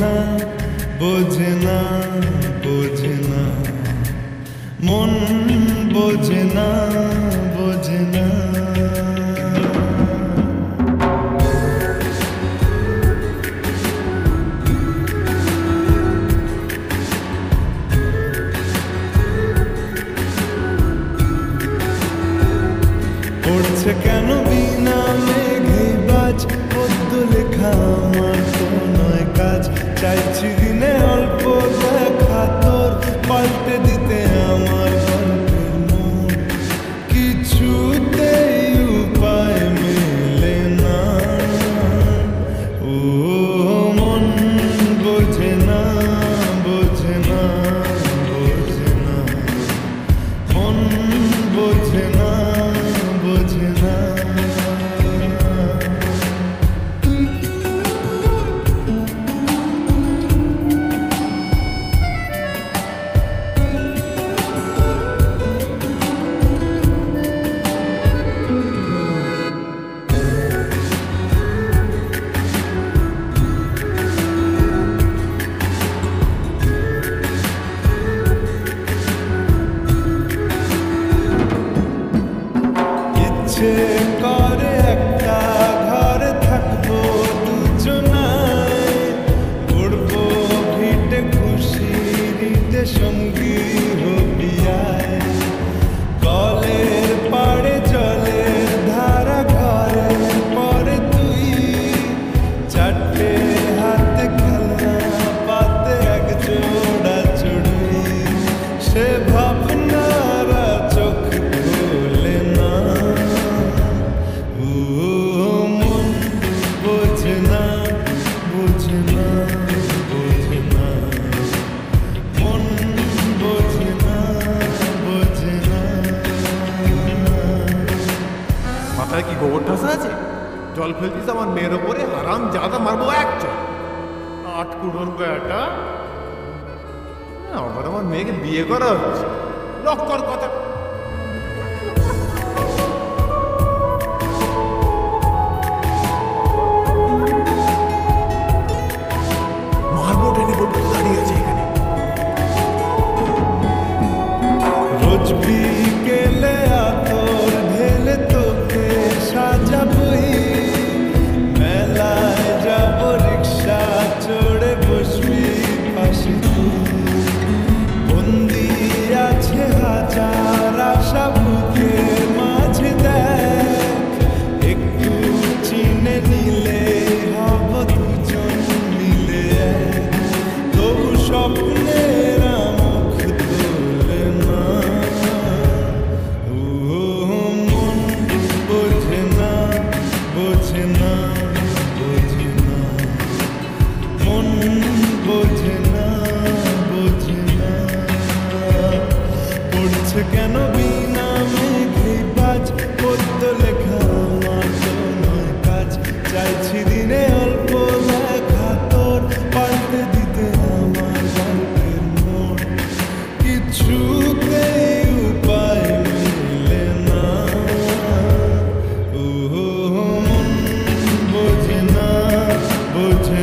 বোঝেনা বোঝেনা বোঝেনা মন বোঝেনা বোঝেনা পড়ছে কেন বিনা মেঘে বাজ পদ্য লেখা আমার তো নয় কাজ চাইছি দিনে অল্প দেখা তোর পাল্টে দিতে আমার গল্পের মন কিছুতেই উপায় মেলে না ও মন বোঝে না বোঝে না বোঝে না মন বোঝে না করে একটা ঘরে থাকবো দুজনায় উড়বো ভিটে খুশি দিতে সঙ্গী রবিয়ায় কলের পাড়ে জলের ধারা ঘরে পরে তুই চারটে হাতে খেলা পাতে এক জোড়া চড়ি সে ভাবনা মাথায় কি গোবর ঠাসা আছে? জল ফেলতিস আমার মেয়ের ওপরে, হারাম জাদা মারবো এক চল আটকুড়োর গাটা। আবার আমার মেয়েকে বিয়ে করা হচ্ছে, লক্ষ্যর কথা। কেন বিনা মেঘে বাজ পদ্য লেখা আমার তো নয় কাজ চাইছি দিনে অল্প দেখা তোর পাল্টে দিতে আমার গল্পের মন কিছুতেই উপায় মেলে না ও মন বোঝে না বোঝে